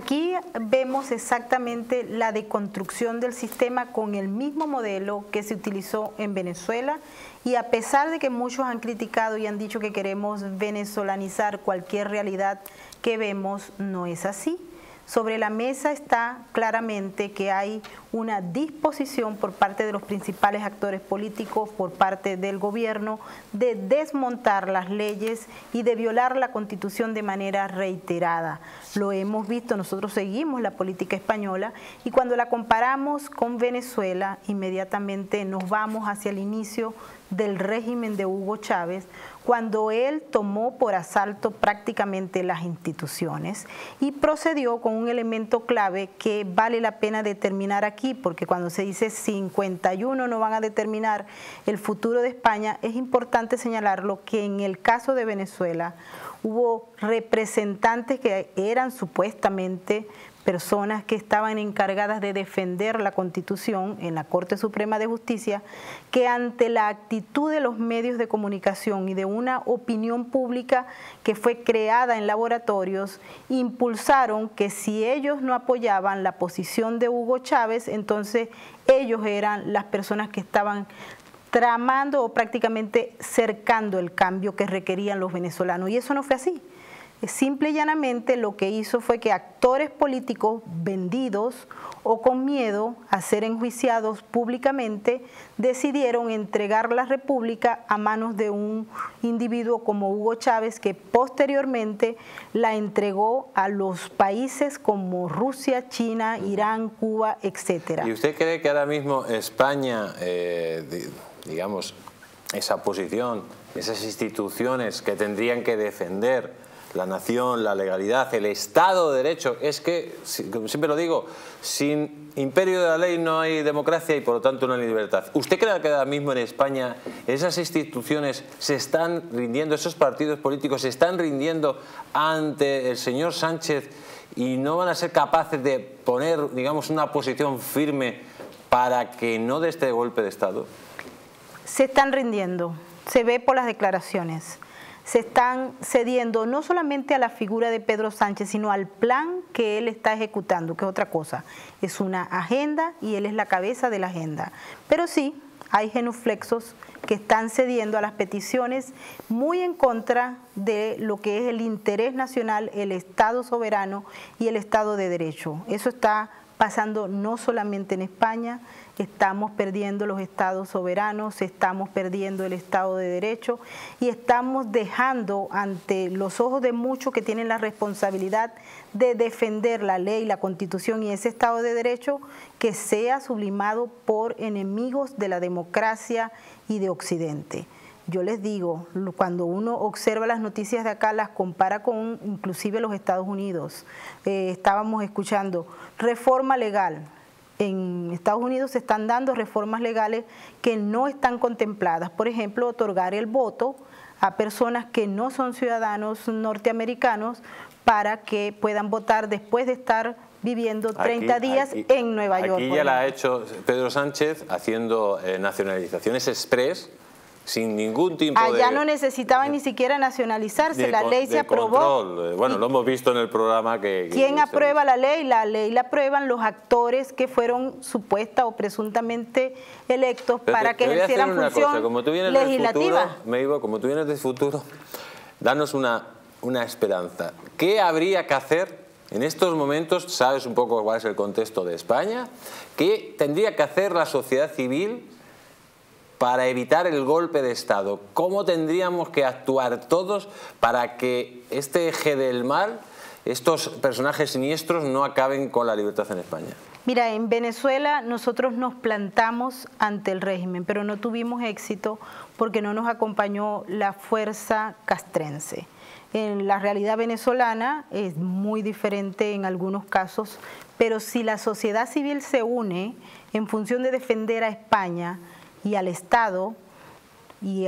Aquí vemos exactamente la deconstrucción del sistema con el mismo modelo que se utilizó en Venezuela, y a pesar de que muchos han criticado y han dicho que queremos venezolanizar cualquier realidad que vemos, no es así. Sobre la mesa está claramente que hay una disposición por parte de los principales actores políticos, por parte del gobierno, de desmontar las leyes y de violar la Constitución de manera reiterada. Lo hemos visto, nosotros seguimos la política española y cuando la comparamos con Venezuela, inmediatamente nos vamos hacia el inicio del régimen de Hugo Chávez, cuando él tomó por asalto prácticamente las instituciones y procedió con un elemento clave que vale la pena determinar aquí, porque cuando se dice 51 no van a determinar el futuro de España, es importante señalarlo que en el caso de Venezuela hubo representantes que eran supuestamente personas que estaban encargadas de defender la Constitución en la Corte Suprema de Justicia, que ante la actitud de los medios de comunicación y de una opinión pública que fue creada en laboratorios, impulsaron que si ellos no apoyaban la posición de Hugo Chávez, entonces ellos eran las personas que estaban tramando o prácticamente cercando el cambio que requerían los venezolanos. Y eso no fue así. Simple y llanamente lo que hizo fue que actores políticos vendidos o con miedo a ser enjuiciados públicamente decidieron entregar la República a manos de un individuo como Hugo Chávez, que posteriormente la entregó a los países como Rusia, China, Irán, Cuba, etc. ¿Y usted cree que ahora mismo España, digamos, esa posición, esas instituciones que tendrían que defender la nación, la legalidad, el Estado de Derecho? Es que, como siempre lo digo, sin imperio de la ley no hay democracia y por lo tanto no hay libertad. ¿Usted cree que ahora mismo en España esas instituciones se están rindiendo, esos partidos políticos se están rindiendo ante el señor Sánchez y no van a ser capaces de poner, digamos, una posición firme para que no dé este golpe de Estado? Se están rindiendo, se ve por las declaraciones. Se están cediendo no solamente a la figura de Pedro Sánchez, sino al plan que él está ejecutando, que es otra cosa. Es una agenda y él es la cabeza de la agenda. Pero sí, hay genuflexos que están cediendo a las peticiones muy en contra de lo que es el interés nacional, el Estado soberano y el Estado de Derecho. Eso está pasando no solamente en España. Estamos perdiendo los estados soberanos, estamos perdiendo el Estado de Derecho y estamos dejando ante los ojos de muchos que tienen la responsabilidad de defender la ley, la Constitución y ese Estado de Derecho, que sea sublimado por enemigos de la democracia y de Occidente. Yo les digo, cuando uno observa las noticias de acá, las compara con inclusive los Estados Unidos. Estábamos escuchando reforma legal. En Estados Unidos se están dando reformas legales que no están contempladas. Por ejemplo, otorgar el voto a personas que no son ciudadanos norteamericanos para que puedan votar después de estar viviendo 30 días en Nueva York. Aquí ya la ha hecho Pedro Sánchez haciendo nacionalizaciones express sin ningún tipo de... Allá no necesitaban ni siquiera nacionalizarse, la ley se aprobó. Control. Bueno, lo hemos visto en el programa que... ¿Quién aprueba la ley? La ley la aprueban los actores que fueron supuesta o presuntamente electos para que ejercieran función legislativa. Meibo, como tú vienes del futuro, danos una esperanza. ¿Qué habría que hacer en estos momentos? Sabes un poco cuál es el contexto de España. ¿Qué tendría que hacer la sociedad civil para evitar el golpe de Estado? ¿Cómo tendríamos que actuar todos para que este eje del mal, estos personajes siniestros, no acaben con la libertad en España? Mira, en Venezuela nosotros nos plantamos ante el régimen, pero no tuvimos éxito porque no nos acompañó la fuerza castrense. En la realidad venezolana es muy diferente en algunos casos, pero si la sociedad civil se une en función de defender a España y al Estado, y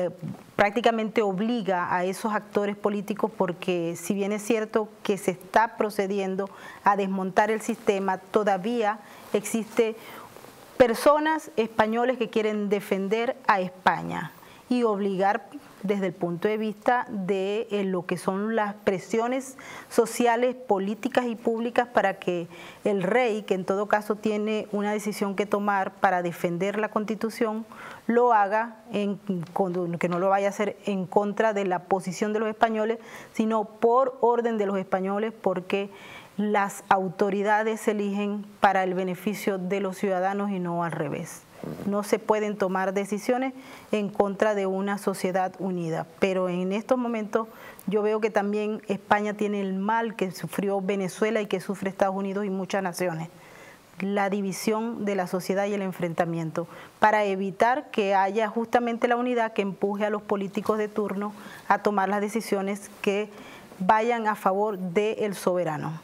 prácticamente obliga a esos actores políticos, porque si bien es cierto que se está procediendo a desmontar el sistema, todavía existe personas españoles que quieren defender a España y obligar desde el punto de vista de lo que son las presiones sociales, políticas y públicas para que el rey, que en todo caso tiene una decisión que tomar para defender la Constitución, lo haga, que no lo vaya a hacer en contra de la posición de los españoles, sino por orden de los españoles, porque las autoridades se eligen para el beneficio de los ciudadanos y no al revés. No se pueden tomar decisiones en contra de una sociedad unida. Pero en estos momentos yo veo que también España tiene el mal que sufrió Venezuela y que sufre Estados Unidos y muchas naciones. La división de la sociedad y el enfrentamiento para evitar que haya justamente la unidad que empuje a los políticos de turno a tomar las decisiones que vayan a favor del soberano.